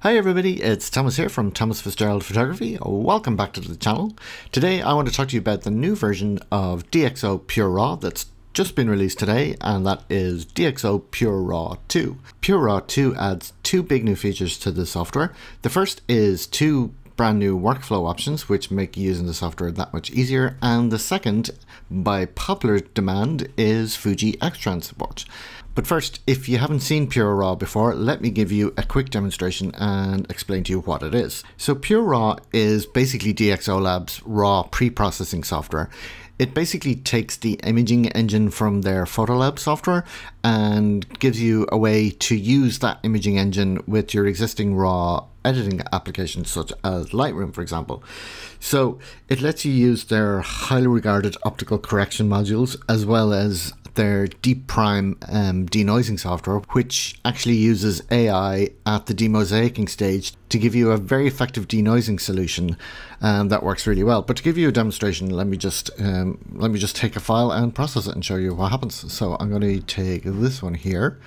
Hi everybody, it's Thomas here from Thomas Fitzgerald Photography. Welcome back to the channel. Today I want to talk to you about the new version of DxO PureRAW that's just been released today, and that is DxO PureRAW 2. PureRAW 2 adds two big new features to the software. The first is two brand new workflow options which make using the software that much easier, and the second, by popular demand, is Fuji X-Trans support. But first, if you haven't seen PureRAW before, let me give you a quick demonstration and explain to you what it is. So PureRAW is basically DXO Labs' raw pre-processing software. It basically takes the imaging engine from their Photolab software and gives you a way to use that imaging engine with your existing raw editing applications such as Lightroom, for example. So it lets you use their highly regarded optical correction modules as well as their Deep Prime denoising software, which actually uses AI at the demosaicing stage to give you a very effective denoising solution that works really well. But to give you a demonstration, let me just take a file and process it and show you what happens. So I'm going to take this one here,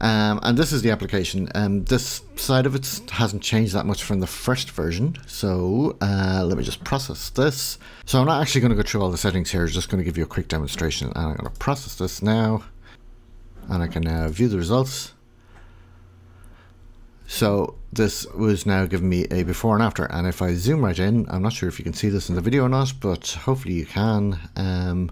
and this is the application. This side of it hasn't changed that much from the first version, so let me just process this. So I'm not actually going to go through all the settings here, I'm just going to give you a quick demonstration, and I'm going to process this now, and I can now view the results. So this was now giving me a before and after, and if I zoom right in, I'm not sure if you can see this in the video or not, but hopefully you can.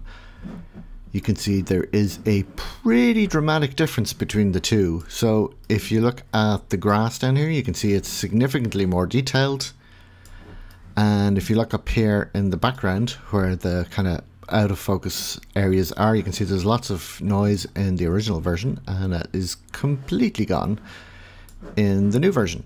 You can see there is a pretty dramatic difference between the two. So if you look at the grass down here, you can see it's significantly more detailed. And if you look up here in the background where the kind of out of focus areas are, you can see there's lots of noise in the original version, and that is completely gone in the new version.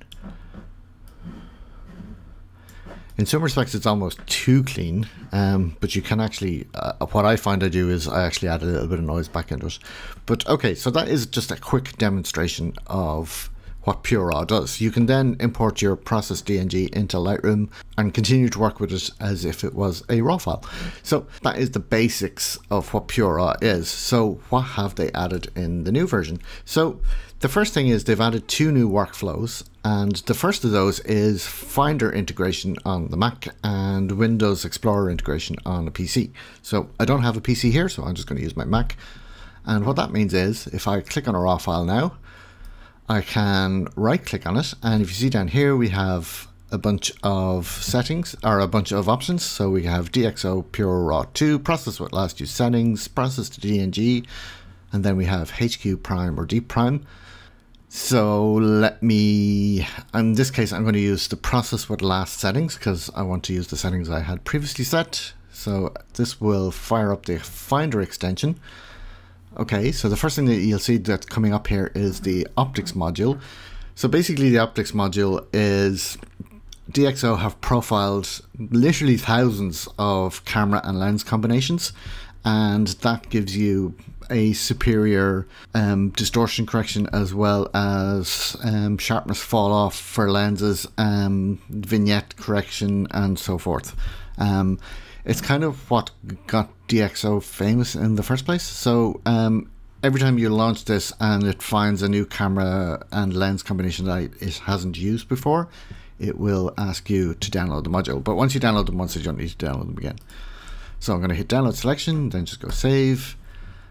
In some respects, it's almost too clean, but you can actually, what I find I do is I actually add a little bit of noise back into it. But okay, so that is just a quick demonstration of what PureRAW does. You can then import your process DNG into Lightroom and continue to work with it as if it was a raw file. So that is the basics of what PureRAW is. So what have they added in the new version? So the first thing is they've added two new workflows, and the first of those is Finder integration on the Mac and Windows Explorer integration on a PC. So I don't have a PC here, so I'm just going to use my Mac. And what that means is if I click on a raw file now, I can right click on it, and if you see down here we have a bunch of settings, or a bunch of options. So we have DxO PureRAW 2, process with last used settings, process to DNG, and then we have HQ prime or Deep Prime. So let me, in this case I'm going to use the process with last settings because I want to use the settings I had previously set. So this will fire up the Finder extension. Okay, so the first thing that you'll see that's coming up here is the Optics module. So basically the Optics module is DxO have profiled literally thousands of camera and lens combinations, and that gives you a superior distortion correction as well as sharpness fall off for lenses, vignette correction and so forth. It's kind of what got DxO famous in the first place. So every time you launch this and it finds a new camera and lens combination that it hasn't used before, it will ask you to download the module. But once you download them once, you don't need to download them again. So I'm going to hit download selection, then just go save,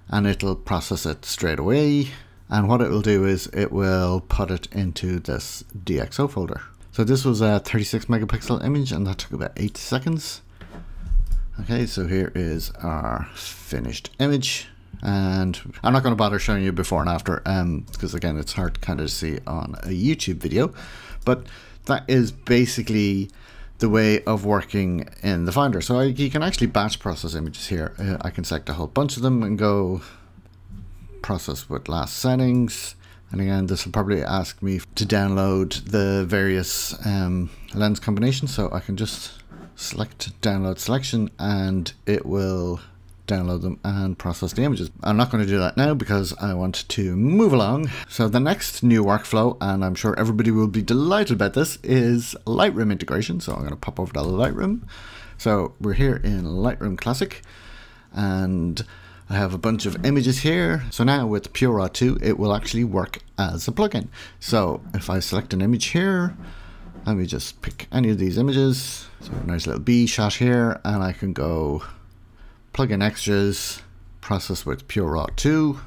and it'll process it straight away. And what it will do is it will put it into this DxO folder. So this was a 36 megapixel image, and that took about 8 seconds. Okay, so here is our finished image, and I'm not going to bother showing you before and after because again it's hard kind of to see on a YouTube video, but that is basically the way of working in the Finder. So you can actually batch process images here. I can select a whole bunch of them and go process with last settings, and again this will probably ask me to download the various lens combinations, so I can just select download selection and it will download them and process the images. I'm not going to do that now because I want to move along. So the next new workflow, and I'm sure everybody will be delighted about this, is Lightroom integration. So I'm going to pop over to Lightroom, So we're here in Lightroom Classic, and I have a bunch of images here. So now with PureRAW 2, it will actually work as a plugin. So if I select an image here, let me just pick any of these images. So a nice little B shot here, and I can go plugin extras, process with PureRAW 2.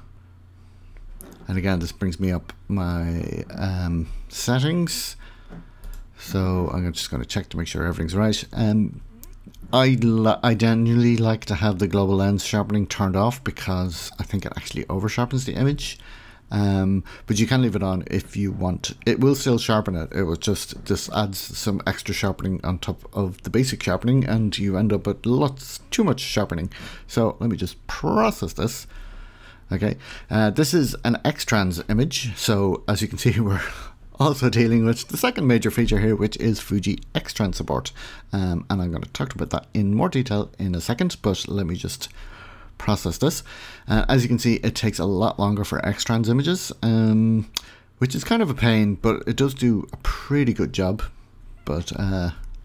And again, this brings me up my settings. So I'm just going to check to make sure everything's right. I genuinely like to have the global lens sharpening turned off because I think it actually over sharpens the image. But you can leave it on if you want. It will still sharpen it. It will just, this adds some extra sharpening on top of the basic sharpening, and you end up with lots, too much sharpening. So let me just process this. Okay, this is an X-Trans image. So as you can see, we're also dealing with the second major feature here, which is Fuji X-Trans support. And I'm going to talk about that in more detail in a second, but let me just process this. As you can see, it takes a lot longer for X-Trans images, which is kind of a pain, but it does do a pretty good job. But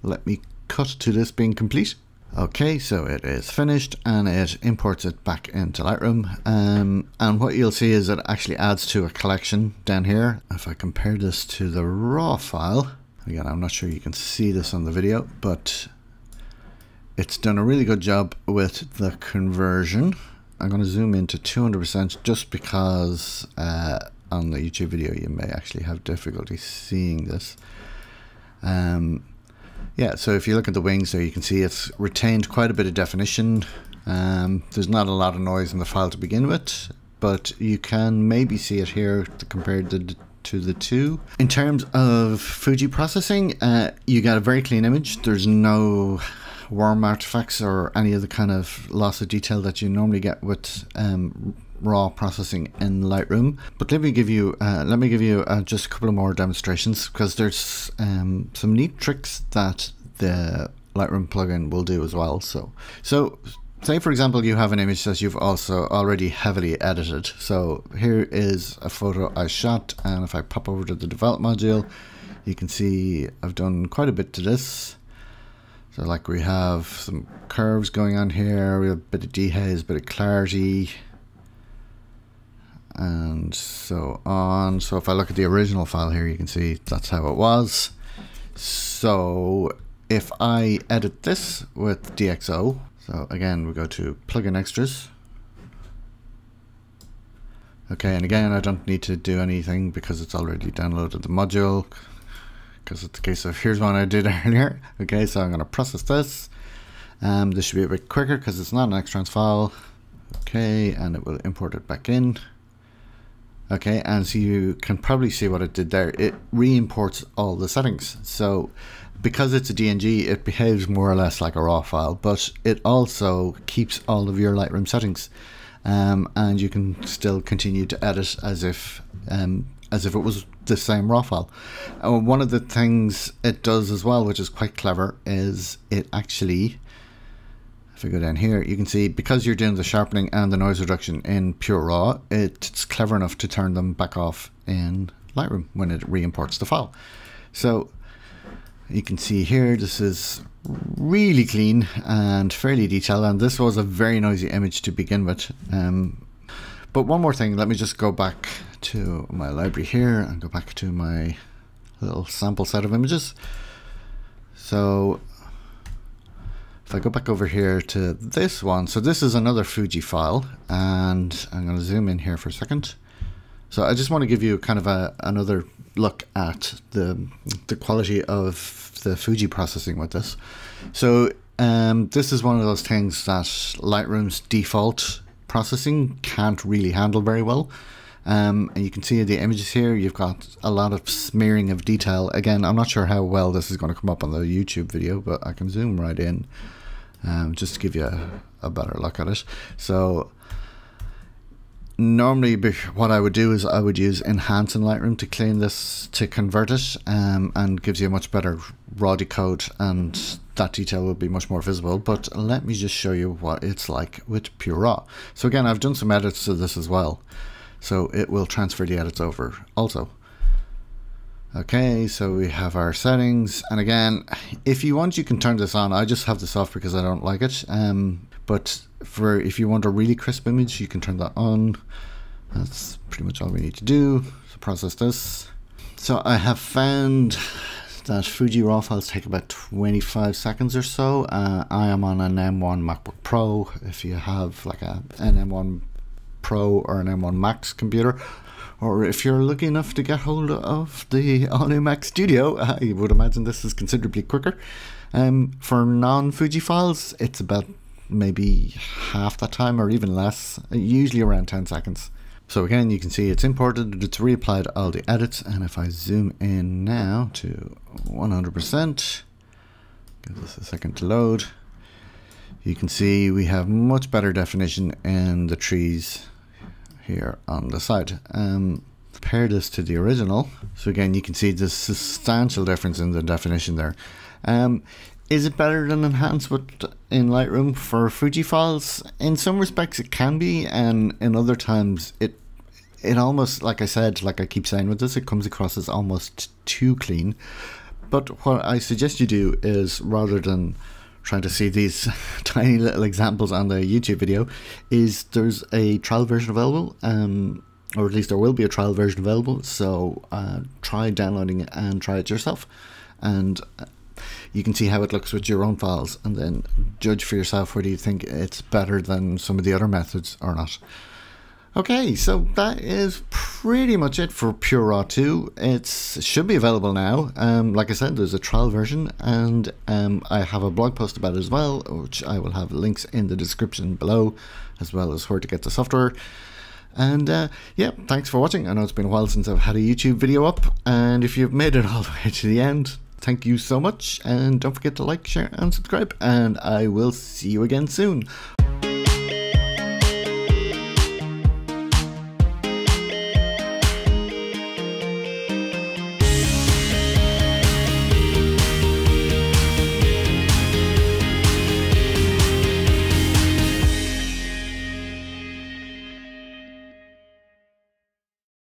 let me cut to this being complete. Okay, so it is finished and it imports it back into Lightroom. And what you'll see is it actually adds to a collection down here. If I compare this to the raw file, again, I'm not sure you can see this on the video, but it's done a really good job with the conversion. I'm going to zoom into 200% just because on the YouTube video, you may actually have difficulty seeing this. Yeah, so if you look at the wings there, you can see it's retained quite a bit of definition. There's not a lot of noise in the file to begin with, but you can maybe see it here compared to the two. In terms of Fuji processing, you got a very clean image. There's no warm artifacts or any other kind of loss of detail that you normally get with raw processing in Lightroom. But let me give you just a couple of more demonstrations, because there's some neat tricks that the Lightroom plugin will do as well. So say for example you have an image that you've also already heavily edited. So here is a photo I shot, and if I pop over to the develop module, you can see I've done quite a bit to this. So like we have some curves going on here, we have a bit of dehaze, a bit of clarity, and so on. So if I look at the original file here, you can see that's how it was. So if I edit this with DxO, so again, we go to plugin extras. Okay, and again, I don't need to do anything because it's already downloaded the module, because it's a case of here's one I did earlier. Okay, so I'm gonna process this. This should be a bit quicker because it's not an X-Trans file. Okay, and it will import it back in. Okay, and so you can probably see what it did there. It re-imports all the settings. So because it's a DNG, it behaves more or less like a raw file, but it also keeps all of your Lightroom settings. And you can still continue to edit as if it was the same raw file. One of the things it does as well, which is quite clever, is it actually, if I go down here, you can see because you're doing the sharpening and the noise reduction in PureRAW, it's clever enough to turn them back off in Lightroom when it re-imports the file. So you can see here, this is really clean and fairly detailed, and this was a very noisy image to begin with. But one more thing, let me just go back to my library here and go back to my little sample set of images. So if I go back over here to this one, so this is another Fuji file, and I'm going to zoom in here for a second. So I just want to give you kind of another look at the quality of the Fuji processing with this. So this is one of those things that Lightroom's default processing can't really handle very well. And you can see the images here, you've got a lot of smearing of detail. Again, I'm not sure how well this is going to come up on the YouTube video, but I can zoom right in just to give you a better look at it. So normally what I would do is I would use Enhance in Lightroom to clean this, to convert it, and gives you a much better raw decode, and that detail will be much more visible. But let me just show you what it's like with PureRAW. So again, I've done some edits to this as well. So it will transfer the edits over also. Okay, so we have our settings, and again, if you want, you can turn this on. I just have this off because I don't like it. But for if you want a really crisp image, you can turn that on. That's pretty much all we need to do. So process this. So I have found that Fuji RAW files take about 25 seconds or so. I am on an M1 MacBook Pro. If you have like an M1 Pro or an M1 Max computer, or if you're lucky enough to get hold of the all-new Mac Studio, I would imagine this is considerably quicker. For non-Fuji files, it's about maybe half that time or even less, usually around 10 seconds. So again, you can see it's imported, it's reapplied all the edits, and if I zoom in now to 100%, give this a second to load, you can see we have much better definition in the trees here on the side. Compare this to the original. So again, you can see the substantial difference in the definition there. Is it better than Enhance in Lightroom for Fuji files? In some respects it can be, and in other times it almost, like I said, like I keep saying with this, it comes across as almost too clean. But what I suggest you do is, rather than trying to see these tiny little examples on the YouTube video, is there's a trial version available, or at least there will be a trial version available, so try downloading it and try it yourself. And you can see how it looks with your own files, and then judge for yourself whether you think it's better than some of the other methods or not. Okay, so that is pretty much it for PureRAW 2. It should be available now. Like I said, there's a trial version, and I have a blog post about it as well, which I will have links in the description below, as well as where to get the software. And yeah, thanks for watching. I know it's been a while since I've had a YouTube video up, and if you've made it all the way to the end, thank you so much, and don't forget to like, share, and subscribe, and I will see you again soon.